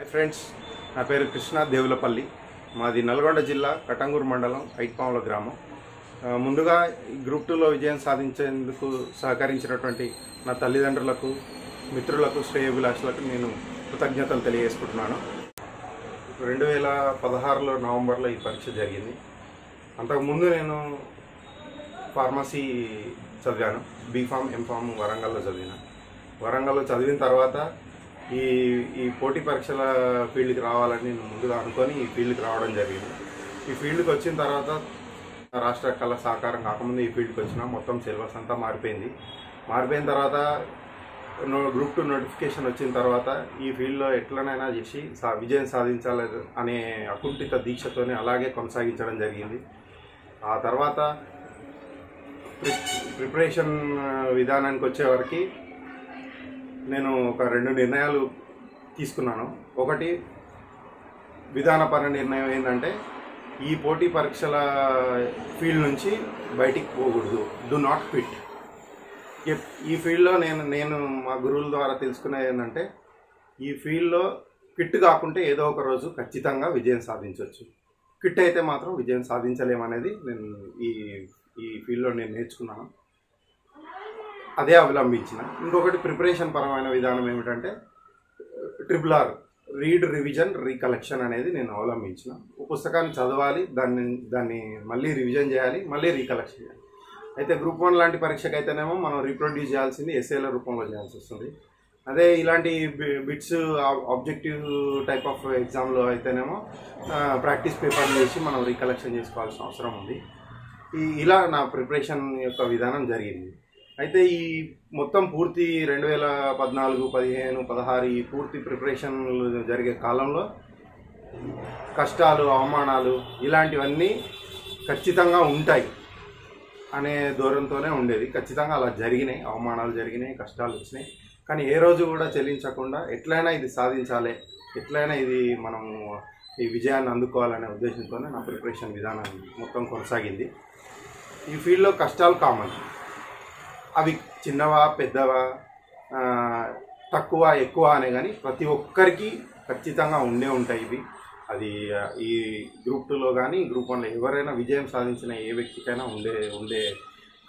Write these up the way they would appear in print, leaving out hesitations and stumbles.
Hi friends, my name is Krishna Devulapalli. I am in Nalgonda Jilla, Katangur Mandala, M-Farm Grama. Munduga Group 2 lo vijayan sadhinchenduku sahakarinchiనటువంటి నా తల్లిదండ్రులకు మిత్రులకు శ్రేయోభిలాషులకు నేను కృతజ్ఞతలు తెలియజేస్తున్నాను 2016 లో నవంబర్ లో ఈ పరీక్ష జరిగింది అంతకు ముందు నేను ఫార్మసీ చదివాను B-Farm M-Farm వరంగల్ లో చదివాను వరంగల్ లో చదివిన తర్వాత ఈ పోటీ పరీక్షల ఫీల్డ్ కి రావాలని ముందుగా అనుకొని ఈ ఫీల్డ్ కి రావడం జరిగింది ఈ ఫీల్డ్ కి వచ్చిన తర్వాత Rashtra Kala Sakar Nakamundi field Kuchina, Motam Silva Santa Marpendi. Marpen Tarata no group to notification of Chin Tarata, E field Etlana Jishi, Savijan Sadin Sal Ane Akuntita Dichatone Alage Consagin Charanjagindi. A Tarvata preparation Vidan and Kochevarki Neno Karendu Ninalu Tiskunano Okati Vidana Paran Nante. ఈ పోటీ పరీక్షల field నుంచి బయటికి పోకూడదు do not quit ఈ field లో నేను మా గురువుల ద్వారా తెలుసుకునేది ఏంటంటే ఈ ఫీల్డ్ లో క్విట్ కాకుంటే ఏదో ఒక రోజు ఖచ్చితంగా విజయం సాధించొచ్చు క్విట్ అయితే మాత్రం విజయం సాధించలేం అనేది నేను ఈ ఫీల్డ్ లో నేను నేర్చుకున్నాను అదే అవలంబించిన ఇంకొకటి ప్రిపరేషన్ పరమైన విధానం ఏమంటంటే triple R Read, revision, recollection అనేది నేను అవలంబించిన ఒక పుస్తకాన్ని చదవాలి దాన్ని మళ్ళీ రివిజన్ చేయాలి మళ్ళీ రీకలెక్షన్ చేయాలి అయితే గ్రూప్ 1 లాంటి పరీక్షకి అయితేనేమో మనం రీప్రొడ్యూస్ చేయాల్సింది ఎస్ఏల రూపంలో చేయాల్సి వస్తుంది అదే ఇలాంటి bits objective type of exam లో అయితేనేమో ప్రాక్టీస్ పేపర్ చేసి మనం రీకలెక్షన్ చేసుకోవాల్సిన అవసరం ఉంది ఇలా నా ప్రిపరేషన్ యొక్క విధానం జరిగింది అయితే ఈ మొత్తం పూర్తి 2014 15 16 ఈ పూర్తి ప్రిపరేషన్ జరిగే కాలంలో కష్టాలు అవమానాలు ఇలాంటివన్నీ ఖచ్చితంగా ఉంటాయి అనే దూరంతోనే ఉండేది ఖచ్చితంగా అలా జరిగినాయి అవమానాలు జరిగినాయి కష్టాలు వచ్చినాయి కానీ ఏ రోజు కూడా చెల్లించకుండా ఎట్లైనా ఇది సాధించాలి ఎట్లైనా ఇది మనం ఈ విజయాన్ని అందుకోవాలనే ఉద్దేశంతోనే నా ప్రిపరేషన్ విధానం మొత్తం కొనసాగింది ఈ ఫీల్డ్ లో కష్టాలు కామన్ అవి చిన్నవా పెద్దవా తక్కువ ఎక్కువ అనే గాని ప్రతి ఒక్కరికి ఖచ్చితంగా ఉండే ఉంటాయి ఇవి అది ఈ గ్రూప్ 2 లో గాని గ్రూప్ 1 లో ఎవరైనా విజయం సాధించిన ఏ వ్యక్తికైనా ఉండే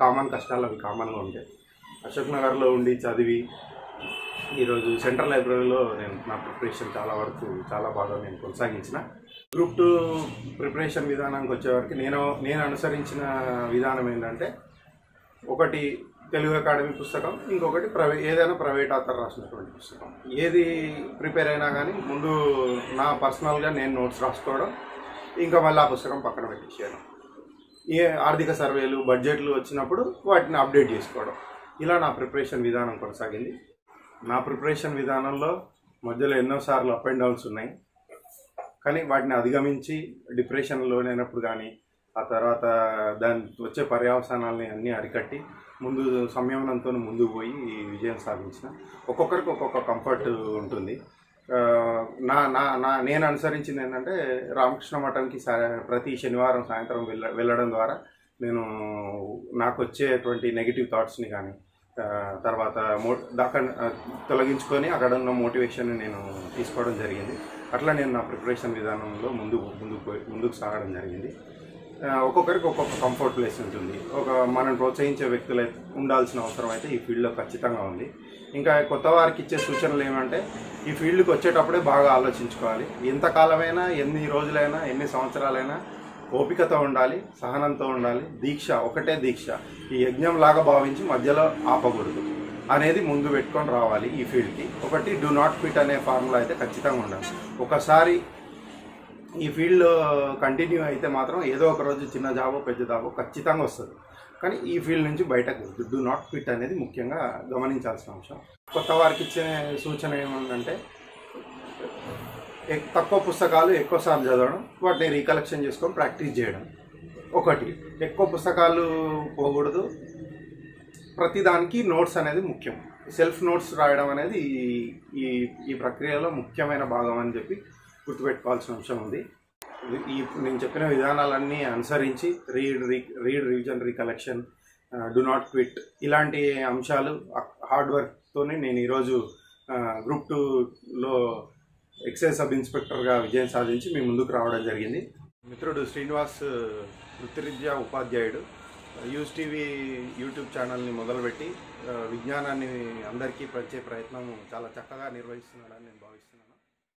కామన్ కష్టాలు అవి కామన్ గా ఉంటాయి అశోక్ నగర్ లో ఉండి చదివి ఈ రోజు సెంట్రల్ లైబ్రరీలో నేను నా ప్రిపరేషన్ చాలా వరకు చాలా బాగా నేను కొనసాగించిన గ్రూప్ 2 ప్రిపరేషన్ విధానానికి వచ్చే వరకు నేను అనుసరించిన విధానం ఏంటంటే ఒకటి తెలుగు అకాడమీ పుస్తకం ఇంకొకటి ఏదైనా ప్రైవేట్ ఆథర్ రాసినటువంటి పుస్తకం ఏది ప్రిపేర్ అయినా కానీ ముందు నా పర్సనల్గా నేను నోట్స్ రాసుకోవడం ఇంకా మళ్ళీ ఆ పుస్తకం పక్కన పెట్టేసాను ఏ ఆర్థిక సర్వేలు బడ్జెట్లు వచ్చినప్పుడు వాటిని అప్డేట్ చేసుకోవడం ఇలా నా ప్రిపరేషన్ విధానం కొనసాగింది నా ప్రిపరేషన్ విధానంలో మధ్యలో ఎన్నోసార్లు అప్ అండ్ డౌన్స్ ఉన్నాయి కానీ వాటిని అధిగమించి డిప్రెషన్లోనైనప్పుడు కానీ ఆ తర్వాత దాని వచ్చే పర్యవసానాలని అన్నీ అరికట్టి ముందు సంయమనంతో ముందుకు పోయి ఈ విజయం సాధించిన ఒక్కొక్కరికి ఒక్కొక్క కంఫర్ట్ ఉంటుంది నా నా నా నేను అనుసరించింది ఏంటంటే రామకృష్ణ మఠానికి ప్రతి శనివారం సాయంత్రం వెళ్ళడం ద్వారా నేను నాకు వచ్చేటువంటి నెగిటివ్ థాట్స్ని కానీ తర్వాత తొలగించుకొని అక్కడ ఉన్న మోటివేషన్ని నేను తీసుకోవడం జరిగింది అట్లా నేను నా ప్రిపరేషన్ విధానంలో ముందుకు సాగడం జరిగింది ఒక్కొక్కరికి ఒక్కొక్క కంఫర్ట్ ప్లేస్ ఉంటుంది ఒక మనం ప్రోత్సహించే వ్యక్తులు ఉండాల్సిన అవసరం అయితే ఈ ఫీల్డ్లో ఖచ్చితంగా ఉంది ఇంకా కొత్త వారికి ఇచ్చే సూచనలు ఏమంటే ఈ ఫీల్డ్కి వచ్చేటప్పుడే బాగా ఆలోచించుకోవాలి ఎంతకాలమైనా ఎన్ని రోజులైనా ఎన్ని సంవత్సరాలైనా ఓపికతో ఉండాలి సహనంతో ఉండాలి దీక్ష ఒకటే దీక్ష ఈ యజ్ఞం లాగా భావించి మధ్యలో ఆపకూడదు అనేది ముందు పెట్టుకొని రావాలి ఈ ఫీల్డ్కి ఒకటి డూ నాట్ క్విట్ అనే ఫార్ములా అయితే ఖచ్చితంగా ఉండాలి ఒకసారి ఈ ఫీల్డ్ కంటిన్యూ అయితే మాత్రం ఏదో ఒక రోజు చిన్న జాబో పెద్ద జాబో ఖచ్చితంగా వస్తుంది కానీ ఈ ఫీల్డ్ నుంచి బయటకు డు నాట్ క్విట్ అనేది ముఖ్యంగా గమనించాల్సిన అంశం కొత్త వారికి ఇచ్చే సూచన ఏమంటే తక్కువ పుస్తకాలు ఎక్కువసార్లు చదవడం వాటిని రీకలెక్షన్ చేసుకొని ప్రాక్టీస్ చేయడం ఒకటి ఎక్కువ పుస్తకాలు పోకూడదు ప్రతిదానికి నోట్స్ అనేది ముఖ్యం సెల్ఫ్ నోట్స్ రాయడం అనేది ఈ ఈ ప్రక్రియలో ముఖ్యమైన భాగం అని చెప్పి గుర్తుపెట్టుకోవాల్సిన అంశం ఉంది ఈ నేను చెప్పిన విధానాలన్నీ అనుసరించి read revision recollection do not quit ఇలాంటి అంశాలు హార్డ్ వర్క్తోనే నేను ఈరోజు గ్రూప్ 2లో ఎక్సైజ్ సబ్ ఇన్స్పెక్టర్గా విజయం సాధించి మీ ముందుకు రావడం జరిగింది. మిత్రుడు శ్రీనివాస్ వృత్తిరీత్యా ఉపాధ్యాయుడు, యూటీవీ యూట్యూబ్ ఛానల్ని మొదలుపెట్టి విజ్ఞానాన్ని అందరికీ పరిచే ప్రయత్నం చాలా చక్కగా నిర్వహిస్తున్నాడని నేను భావిస్తున్నాను.